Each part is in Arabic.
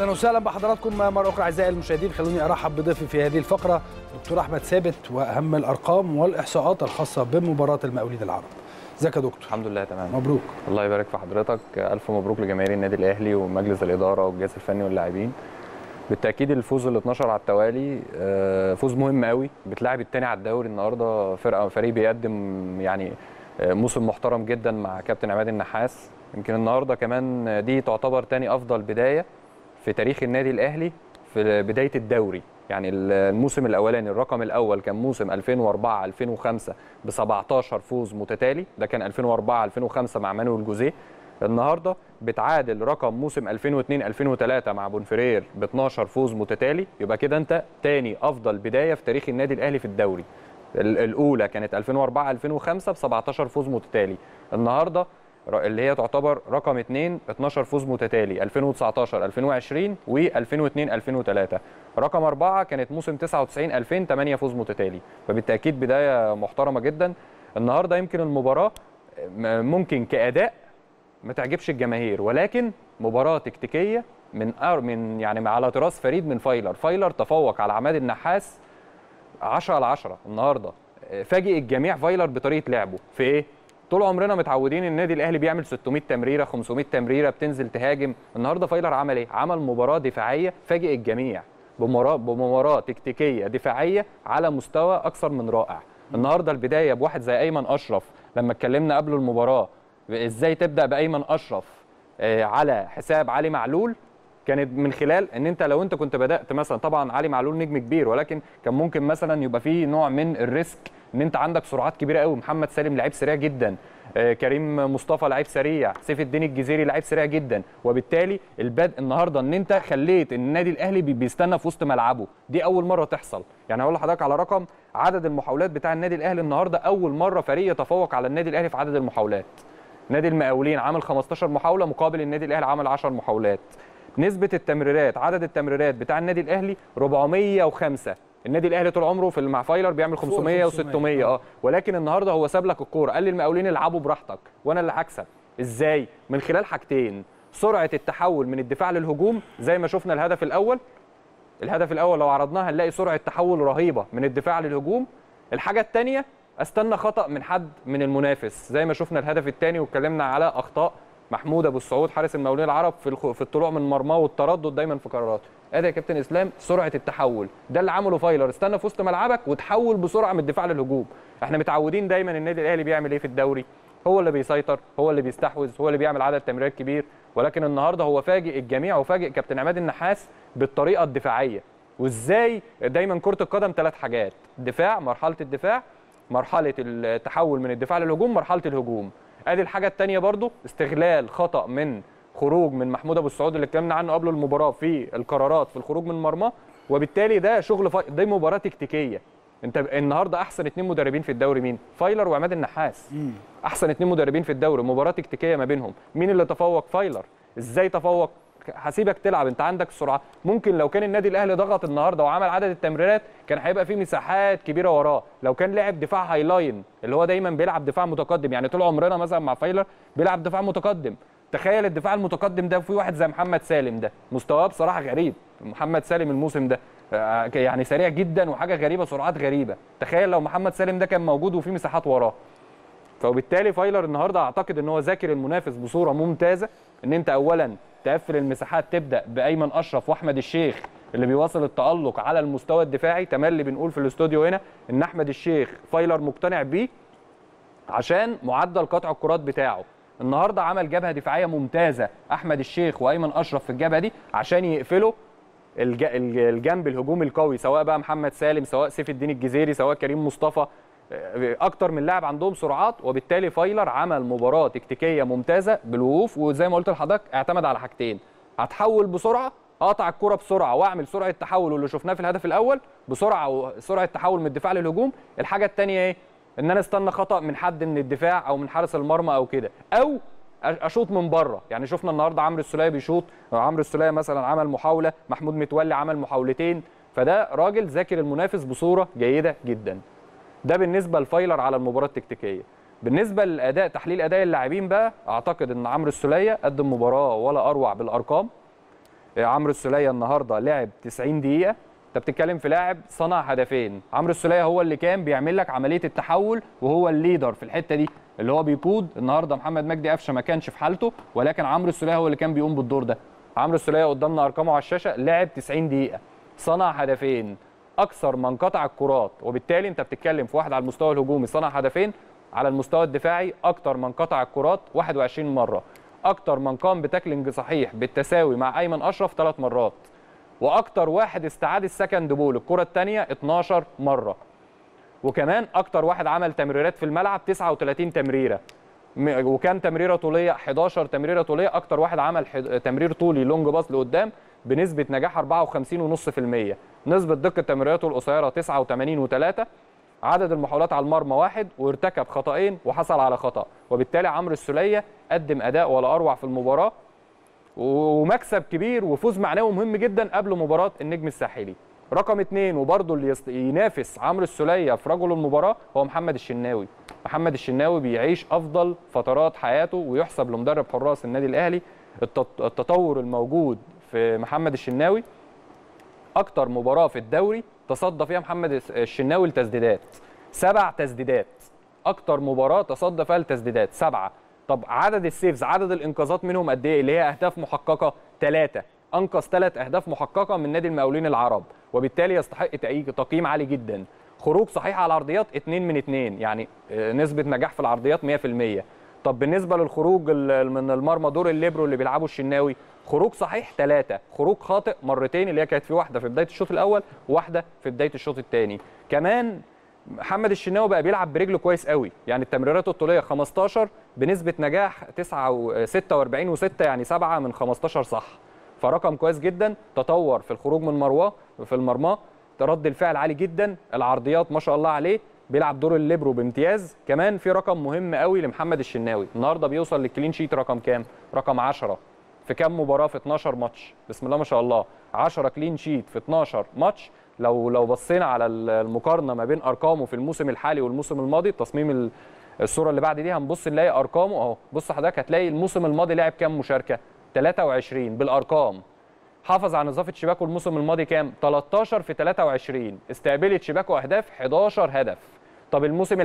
اهلا وسهلا بحضراتكم مره اخرى اعزائي المشاهدين. خلوني ارحب بضيفي في هذه الفقره دكتور احمد ثابت واهم الارقام والاحصاءات الخاصه بمباراه المقاولين العرب. ازيك يا دكتور؟ الحمد لله تمام. مبروك. الله يبارك في حضرتك. الف مبروك لجماهير النادي الاهلي ومجلس الاداره والجهاز الفني واللاعبين. بالتاكيد الفوز ال 12 على التوالي فوز مهم قوي، بتلاعب الثاني على الدوري النهارده، فريق بيقدم يعني موسم محترم جدا مع كابتن عماد النحاس. يمكن النهارده كمان دي تعتبر ثاني افضل بدايه في تاريخ النادي الاهلي في بدايه الدوري. يعني الموسم الاولاني الرقم الاول كان موسم 2004 2005 ب 17 فوز متتالي، ده كان 2004 2005 مع مانويل جوزيه. النهارده بتعادل رقم موسم 2002 2003 مع بونفرير ب 12 فوز متتالي، يبقى كده انت ثاني افضل بدايه في تاريخ النادي الاهلي في الدوري. الاولى كانت 2004 2005 ب 17 فوز متتالي، النهارده اللي هي تعتبر رقم 2 12 فوز متتالي 2019 2020 و2002 2003. رقم 4 كانت موسم 99 2000 8 فوز متتالي، فبالتاكيد بدايه محترمه جدا. النهارده يمكن المباراه ممكن كاداء ما تعجبش الجماهير، ولكن مباراه تكتيكيه من يعني على طراز فريد من فايلر. فايلر تفوق على عماد النحاس 10 على 10 النهارده. فاجئ الجميع فايلر بطريقه لعبه في ايه؟ طول عمرنا متعودين النادي الاهلي بيعمل 600 تمريره 500 تمريره بتنزل تهاجم، النهارده فايلر عمل ايه؟ عمل مباراه دفاعيه، فاجئ الجميع بمباراه تكتيكيه دفاعيه على مستوى اكثر من رائع. النهارده البدايه بواحد زي ايمن اشرف، لما اتكلمنا قبل المباراه ازاي تبدا بايمن اشرف على حساب علي معلول، كانت من خلال ان انت لو انت كنت بدات مثلا، طبعا علي معلول نجم كبير، ولكن كان ممكن مثلا يبقى فيه نوع من الريسك ان انت عندك سرعات كبيره قوي. محمد سالم لعيب سريع جدا، كريم مصطفى لعيب سريع، سيف الدين الجزيري لعيب سريع جدا، وبالتالي البدء النهارده ان انت خليت النادي الاهلي بيستنى في وسط ملعبه، دي اول مره تحصل. يعني هقول لحضرتك على رقم عدد المحاولات بتاع النادي الاهلي النهارده، اول مره فريق يتفوق على النادي الاهلي في عدد المحاولات. نادي المقاولين عمل 15 محاوله مقابل النادي الاهلي عمل 10 محاولات. نسبه التمريرات، عدد التمريرات بتاع النادي الاهلي 405. النادي الاهلي طول عمره في مع فايلر بيعمل 500 و600 ولكن النهارده هو ساب لك الكوره، قال للمقاولين العبوا براحتك وانا اللي هكسب. ازاي؟ من خلال حاجتين، سرعه التحول من الدفاع للهجوم زي ما شفنا الهدف الاول. الهدف الاول لو عرضناها هنلاقي سرعه تحول رهيبه من الدفاع للهجوم. الحاجه الثانيه استنى خطا من حد من المنافس زي ما شفنا الهدف الثاني، واتكلمنا على اخطاء محمود ابو السعود حارس المقاولين العرب في الطلوع من مرماه والتردد دايما في قراراته. ادي يا كابتن اسلام سرعه التحول، ده اللي عمله فايلر، استنى في وسط ملعبك وتحول بسرعه من الدفاع للهجوم. احنا متعودين دايما النادي الاهلي بيعمل ايه في الدوري؟ هو اللي بيسيطر، هو اللي بيستحوذ، هو اللي بيعمل عدد تمريرات كبير، ولكن النهارده هو فاجئ الجميع وفاجئ كابتن عماد النحاس بالطريقه الدفاعيه. وازاي دايما كره القدم ثلاث حاجات، دفاع، مرحله الدفاع، مرحله التحول من الدفاع للهجوم، مرحله الهجوم. ادي الحاجه الثانيه برضو استغلال خطا من خروج من محمود ابو السعود اللي اتكلمنا عنه قبل المباراه في القرارات في الخروج من المرمى، وبالتالي ده شغل دي مباراه تكتيكيه. انت النهارده احسن اثنين مدربين في الدوري مين؟ فايلر وعماد النحاس. احسن اثنين مدربين في الدوري، مباراه تكتيكيه ما بينهم. مين اللي تفوق؟ فايلر. ازاي تفوق؟ هسيبك تلعب، انت عندك سرعه. ممكن لو كان النادي الاهلي ضغط النهارده وعمل عدد التمريرات كان هيبقى في مساحات كبيره وراه، لو كان لعب دفاع هايلاين اللي هو دايما بيلعب دفاع متقدم. يعني طول عمرنا مثلا مع فايلر بيلعب دفاع متقدم، تخيل الدفاع المتقدم ده في واحد زي محمد سالم، ده مستواه بصراحه غريب. محمد سالم الموسم ده يعني سريع جدا وحاجه غريبه، سرعات غريبه، تخيل لو محمد سالم ده كان موجود وفي مساحات وراه. فبالتالي فايلر النهارده اعتقد ان هو ذاكر المنافس بصوره ممتازه، ان انت اولا تقفل المساحات، تبدا بايمن اشرف واحمد الشيخ اللي بيواصل التالق على المستوى الدفاعي. تملي بنقول في الاستوديو هنا ان احمد الشيخ فايلر مقتنع بيه عشان معدل قطع الكرات بتاعه. النهارده عمل جبهه دفاعيه ممتازه احمد الشيخ وايمن اشرف في الجبهه دي عشان يقفلوا الجنب الهجومي القوي، سواء بقى محمد سالم، سواء سيف الدين الجزيري، سواء كريم مصطفى، اكتر من لاعب عندهم سرعات. وبالتالي فايلر عمل مباراه تكتيكيه ممتازه بالوقوف، وزي ما قلت لحضرتك اعتمد على حاجتين، هتحول بسرعه، اقطع الكره بسرعه واعمل سرعه التحول واللي شفناه في الهدف الاول بسرعه، وسرعه التحول من الدفاع للهجوم. الحاجه الثانيه ايه؟ ان انا استنى خطا من حد من الدفاع او من حارس المرمى او كده، او اشوط من بره. يعني شفنا النهارده عمرو السليه بيشوط، عمرو السليه مثلا عمل محاوله، محمود متولي عمل محاولتين، فده راجل ذاكر المنافس بصوره جيده جدا. ده بالنسبه لفايلر على المباراه التكتيكيه. بالنسبه للاداء، تحليل اداء اللاعبين بقى، اعتقد ان عمرو السليه قدم مباراه ولا اروع بالارقام. عمرو السليه النهارده لعب 90 دقيقه. انت بتتكلم في لاعب صنع هدفين، عمرو السليه هو اللي كان بيعمل لك عمليه التحول وهو الليدر في الحته دي اللي هو بيقود. النهارده محمد مجدي قفشه ما كانش في حالته، ولكن عمرو السليه هو اللي كان بيقوم بالدور ده. عمرو السليه قدامنا ارقامه على الشاشه، لعب 90 دقيقه، صنع هدفين، اكثر من قطع الكرات، وبالتالي انت بتتكلم في واحد على المستوى الهجومي صنع هدفين، على المستوى الدفاعي اكثر من قطع الكرات 21 مره، اكثر من قام بتاكلينج صحيح بالتساوي مع ايمن اشرف 3 مرات، واكتر واحد استعاد السكند بول الكره الثانيه 12 مره، وكمان اكتر واحد عمل تمريرات في الملعب 39 تمريره، وكان تمريره طوليه 11 تمريره طوليه، اكتر واحد عمل تمرير طولي لونج باص لقدام بنسبه نجاح 54.5%، نسبه دقه تمريراته القصيره 89.3، عدد المحاولات على المرمى 1، وارتكب خطأين وحصل على خطأ، وبالتالي عمرو السليه قدم اداء ولا اروع في المباراه، ومكسب كبير وفوز معنوي مهم جدا قبل مباراه النجم الساحلي. رقم 2 وبرضه اللي ينافس عمرو السليه في رجل المباراه هو محمد الشناوي. محمد الشناوي بيعيش افضل فترات حياته ويحسب لمدرب حراس النادي الاهلي. التطور الموجود في محمد الشناوي، اكتر مباراه في الدوري تصدى فيها محمد الشناوي لتسديدات، 7 تسديدات، اكتر مباراه تصدى فيها لتسديدات 7. طب عدد السيفز، عدد الانقاذات منهم قد ايه؟ اللي هي اهداف محققه 3، انقذ 3 اهداف محققه من نادي المقاولين العرب، وبالتالي يستحق تقييم عالي جدا. خروج صحيح على العرضيات 2 من 2، يعني نسبه نجاح في العرضيات 100%. طب بالنسبه للخروج من المرمى دور الليبرو اللي بيلعبه الشناوي، خروج صحيح 3، خروج خاطئ مرتين اللي هي كانت في واحده في بدايه الشوط الاول وواحده في بدايه الشوط الثاني. كمان محمد الشناوي بقى بيلعب برجله كويس قوي، يعني التمريرات الطوليه 15 بنسبه نجاح 46.6، يعني 7 من 15 صح، فرقم كويس جدا. تطور في الخروج من مروه في المرمى، رد الفعل عالي جدا، العرضيات ما شاء الله عليه، بيلعب دور الليبرو بامتياز. كمان في رقم مهم قوي لمحمد الشناوي، النهارده بيوصل للكلين شيت رقم كام؟ رقم 10 في كام مباراه؟ في 12 ماتش، بسم الله ما شاء الله، 10 كلين شيت في 12 ماتش. لو بصينا على المقارنه ما بين ارقامه في الموسم الحالي والموسم الماضي، تصميم الصوره اللي بعد دي هنبص نلاقي ارقامه اهو. بص حضرتك هتلاقي الموسم الماضي لعب كام مشاركه؟ 23 بالارقام. حافظ على نظافه شباكه الموسم الماضي كام؟ 13 في 23، استقبلت شباكه اهداف 11 هدف. طب الموسم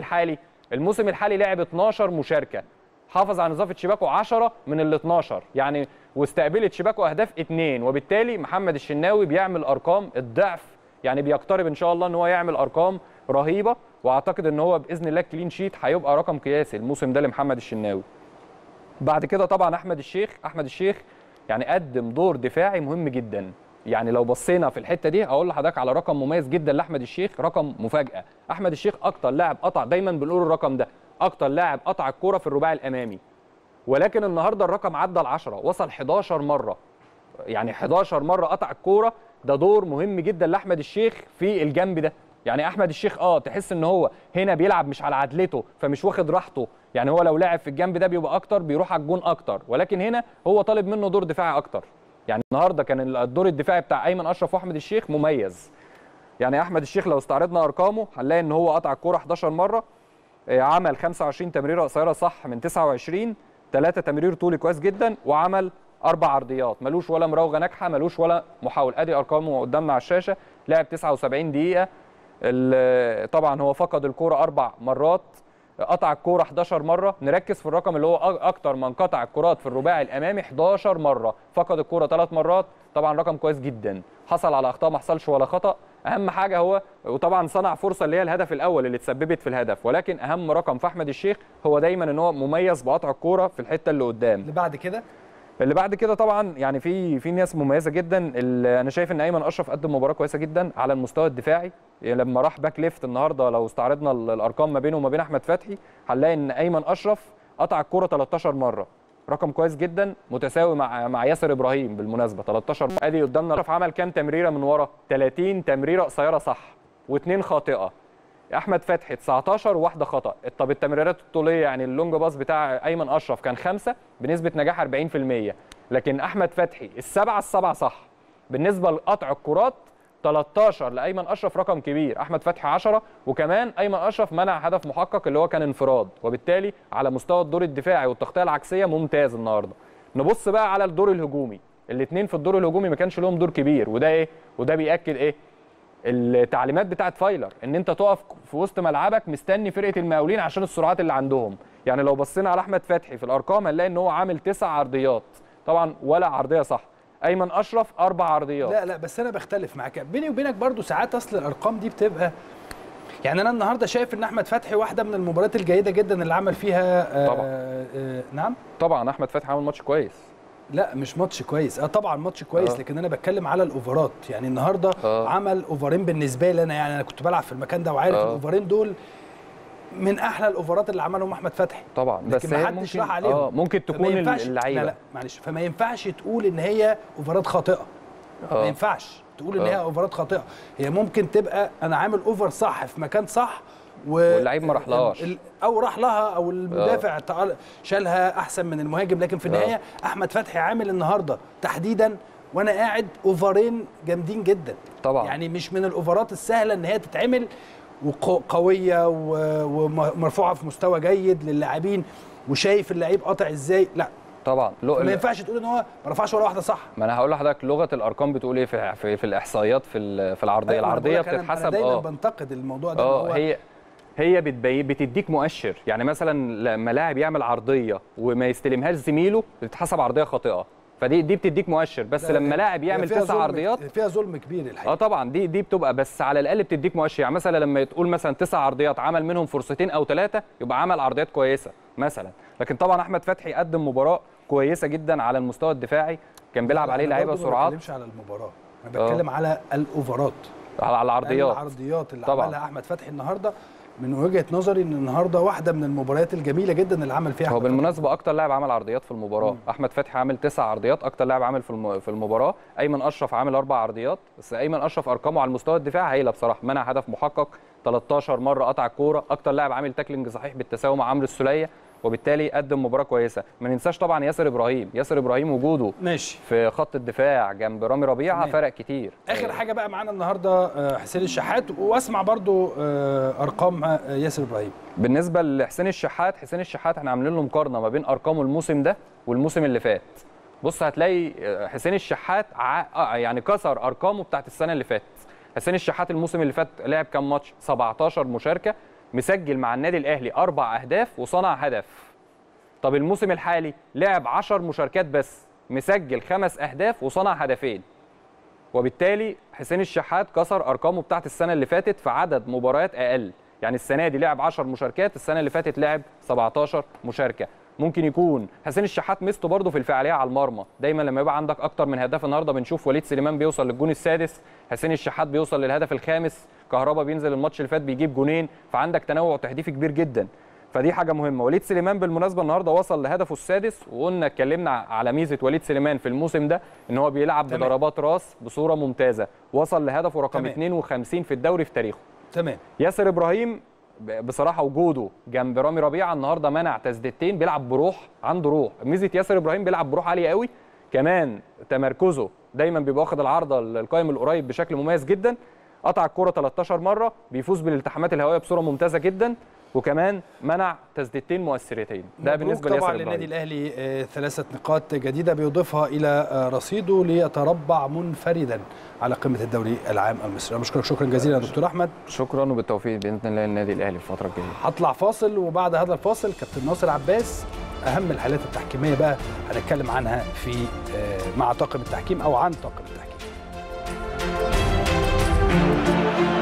الحالي، لعب 12 مشاركه، حافظ على نظافه شباكه 10 من ال 12 يعني، واستقبلت شباكه اهداف 2، وبالتالي محمد الشناوي بيعمل ارقام الضعف، يعني بيقترب ان شاء الله ان هو يعمل ارقام رهيبه، واعتقد ان هو باذن الله الكلين شيت هيبقى رقم قياسي الموسم ده لمحمد الشناوي. بعد كده طبعا احمد الشيخ، يعني قدم دور دفاعي مهم جدا، يعني لو بصينا في الحته دي اقول لحضرتك على رقم مميز جدا لاحمد الشيخ، رقم مفاجاه. احمد الشيخ اكتر لاعب قطع، دايما بنقول الرقم ده، اكتر لاعب قطع الكوره في الرباعي الامامي، ولكن النهارده الرقم عدى ال 10، وصل 11 مره، يعني 11 مره قطع الكوره. ده دور مهم جدا لاحمد الشيخ في الجنب ده، يعني احمد الشيخ تحس ان هو هنا بيلعب مش على عدلته، فمش واخد راحته، يعني هو لو لعب في الجنب ده بيبقى اكتر، بيروح على الجون اكتر، ولكن هنا هو طالب منه دور دفاعي اكتر. يعني النهارده كان الدور الدفاعي بتاع ايمن اشرف واحمد الشيخ مميز. يعني احمد الشيخ لو استعرضنا ارقامه هنلاقي ان هو قطع الكوره 11 مره، عمل 25 تمريره قصيره صح من 29، 3 تمرير طولي كويس جدا، وعمل 4 عرضيات، ملوش ولا مراوغه ناجحه، ملوش ولا محاول. ادي ارقامه قدامنا على الشاشه، لعب 79 دقيقه، طبعا هو فقد الكوره 4 مرات، قطع الكوره 11 مره. نركز في الرقم اللي هو اكتر من قطع الكرات في الرباعي الامامي 11 مره، فقد الكوره 3 مرات، طبعا رقم كويس جدا. حصل على اخطاء، ما حصلش ولا خطا، اهم حاجه هو، وطبعا صنع فرصه اللي هي الهدف الاول اللي تسببت في الهدف، ولكن اهم رقم في احمد الشيخ هو دايما ان هو مميز بقطع الكوره في الحته اللي قدام. اللي بعد كده طبعا يعني في ناس مميزه جدا. انا شايف ان ايمن اشرف قدم مباراه كويسه جدا على المستوى الدفاعي، لما راح باك ليفت النهارده لو استعرضنا الارقام ما بينه وما بين احمد فتحي هنلاقي ان ايمن اشرف قطع الكوره 13 مره، رقم كويس جدا، متساوي مع ياسر ابراهيم بالمناسبه 13 مرة. ادي قدامنا اشرف عمل كام تمريره من ورا؟ 30 تمريره قصيره صح و2 خاطئه. احمد فتحي 19 وواحده خطا. طب التمريرات الطوليه يعني اللونج باص بتاع ايمن اشرف كان 5 بنسبه نجاح 40%، لكن احمد فتحي السبعه صح. بالنسبه لقطع الكرات 13 لايمن اشرف رقم كبير، احمد فتحي 10، وكمان ايمن اشرف منع هدف محقق اللي هو كان انفراد، وبالتالي على مستوى الدور الدفاعي والتغطيه العكسيه ممتاز النهارده. نبص بقى على الدور الهجومي، الاثنين في الدور الهجومي ما كانش لهم دور كبير، وده ايه؟ وده بيأكد ايه؟ التعليمات بتاعت فايلر، ان انت تقف في وسط ملعبك مستني فرقه المقاولين عشان السرعات اللي عندهم. يعني لو بصينا على احمد فتحي في الارقام هنلاقي ان هو عامل 9 عرضيات، طبعا ولا عرضيه صح. ايمن اشرف 4 عرضيات. لا بس انا بختلف معاك، بيني وبينك برضو ساعات اصل الارقام دي بتبقى، يعني انا النهارده شايف ان احمد فتحي واحده من المباريات الجيده جدا اللي عمل فيها طبعا. نعم طبعا احمد فتحي عمل ماتش كويس. لا مش ماتش كويس، طبعا ماتش كويس، لكن انا بتكلم على الاوفرات. يعني النهارده عمل اوفرين بالنسبه لي انا، يعني انا كنت بلعب في المكان ده وعارف الاوفرين دول من احلى الاوفرات اللي عملهم احمد فتحي طبعا، بس ما حدش راح عليهم. ممكن تكون اللعيبه لا معلش، فما ينفعش تقول ان هي اوفرات خاطئه، ما ينفعش تقول ان هي اوفرات خاطئه. هي ممكن تبقى انا عامل اوفر صح في مكان صح واللعيب ما راحلهاش، او راح لها، او المدافع شالها احسن من المهاجم، لكن في النهايه احمد فتحي عامل النهارده تحديدا وانا قاعد اوفرين جامدين جدا طبعا. يعني مش من الاوفرات السهله ان هي تتعمل، وقويه ومرفوعه في مستوى جيد للاعبين، وشايف اللعيب قاطع ازاي. لا طبعا ما ينفعش تقول ان هو ما رفعش ولا واحده صح. ما انا هقول لحضرتك لغه الارقام بتقول ايه في الاحصائيات في العرضيه. العرضيه بتتحسب. انا دايما بنتقد الموضوع ده. هي بتديك مؤشر، يعني مثلا لما لاعب يعمل عرضيه وما يستلمهاش زميله بتتحسب عرضيه خاطئه، فدي بتديك مؤشر. بس لما لاعب يعمل 9 عرضيات فيها ظلم كبير الحقيقه. طبعا دي بتبقى، بس على الاقل بتديك مؤشر. يعني مثلا لما تقول مثلا 9 عرضيات عمل منهم فرصتين او 3 يبقى عمل عرضيات كويسه مثلا. لكن طبعا احمد فتحي قدم مباراه كويسه جدا على المستوى الدفاعي، كان بيلعب عليه لعيبه سرعات. ما بتكلمش على المباراه، انا بتكلم على الاوفرات، على العرضيات اللي طبعًا عملها احمد فتحي النهارده. من وجهه نظري ان النهارده واحده من المباريات الجميله جدا اللي عمل فيها. هو بالمناسبه اكتر لاعب عمل عرضيات في المباراه احمد فتحي، عامل 9 عرضيات، اكتر لاعب عامل في المباراه. ايمن اشرف عامل 4 عرضيات، بس ايمن اشرف ارقامه على المستوى الدفاعي هايله بصراحه، منع هدف محقق، 13 مره قطع الكوره، اكتر لاعب عامل تاكلينج صحيح بالتساوي مع عمرو السليه، وبالتالي قدم مباراه كويسه. ما ننساش طبعا ياسر ابراهيم، وجوده ماشي في خط الدفاع جنب رامي ربيعه فرق كتير. اخر حاجه بقى معانا النهارده حسين الشحات، واسمع برضو ارقام ياسر ابراهيم. بالنسبه لحسين الشحات، احنا عاملين له مقارنه ما بين ارقامه الموسم ده والموسم اللي فات. بص هتلاقي حسين الشحات يعني كسر ارقامه بتاعت السنه اللي فاتت. حسين الشحات الموسم اللي فات لعب كام ماتش؟ 17 مشاركه، مسجل مع النادي الاهلي 4 اهداف وصنع هدف. طب الموسم الحالي لعب 10 مشاركات بس، مسجل 5 اهداف وصنع هدفين. وبالتالي حسين الشحات كسر ارقامه بتاعت السنه اللي فاتت في عدد مباريات اقل. يعني السنه دي لعب 10 مشاركات، السنه اللي فاتت لعب 17 مشاركه. ممكن يكون حسين الشحات ميزته برضه في الفعاليه على المرمى، دايما لما يبقى عندك اكتر من هدف. النهارده بنشوف وليد سليمان بيوصل للجون السادس، حسين الشحات بيوصل للهدف الخامس، كهربا بينزل الماتش اللي فات بيجيب جونين، فعندك تنوع تهديفي كبير جدا، فدي حاجه مهمه. وليد سليمان بالمناسبه النهارده وصل لهدفه السادس، وقلنا اتكلمنا على ميزه وليد سليمان في الموسم ده ان هو بيلعب بضربات راس بصوره ممتازه، وصل لهدفه رقم 52 في الدوري في تاريخه. تمام. ياسر ابراهيم بصراحه وجوده جنب رامي ربيعه النهارده منع تسديدتين، بيلعب بروح، عنده روح. ميزه ياسر ابراهيم بيلعب بروح عاليه قوي، كمان تمركزه دايما بيبقى واخد العارضه القائم القريب بشكل مميز جدا، قطع الكرة 13 مرة، بيفوز بالالتحامات الهوائية بصورة ممتازة جدا، وكمان منع تسديدتين مؤثرتين. ده بالنسبة لياسر ابراهيم. طبعا للنادي الأهلي 3 نقاط جديدة بيضيفها إلى رصيده ليتربع منفردا على قمة الدوري العام المصري. أنا بشكرك شكرا جزيلا يا دكتور أحمد. شكرا، وبالتوفيق بإذن الله للنادي الأهلي في الفترة الجاية. هطلع فاصل، وبعد هذا الفاصل كابتن ناصر عباس أهم الحالات التحكيمية بقى هنتكلم عنها في مع طاقم التحكيم أو عن طاقم التحكيم.